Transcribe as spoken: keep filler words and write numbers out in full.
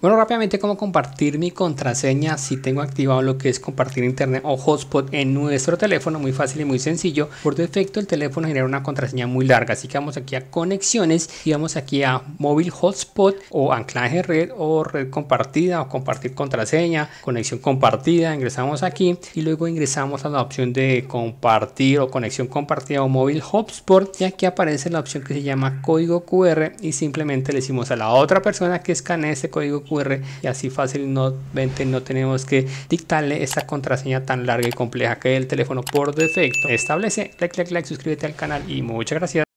Bueno, rápidamente, cómo compartir mi contraseña si tengo activado lo que es compartir internet o hotspot en nuestro teléfono. Muy fácil y muy sencillo. Por defecto el teléfono genera una contraseña muy larga, así que vamos aquí a conexiones y vamos aquí a móvil hotspot o anclaje red o red compartida o compartir contraseña, conexión compartida. Ingresamos aquí y luego ingresamos a la opción de compartir o conexión compartida o móvil hotspot, y aquí aparece la opción que se llama código Q R y simplemente le decimos a la otra persona que escanee este código Q R y así fácilmente no tenemos que dictarle esta contraseña tan larga y compleja que el teléfono por defecto establece. Like, like, like, suscríbete al canal y muchas gracias.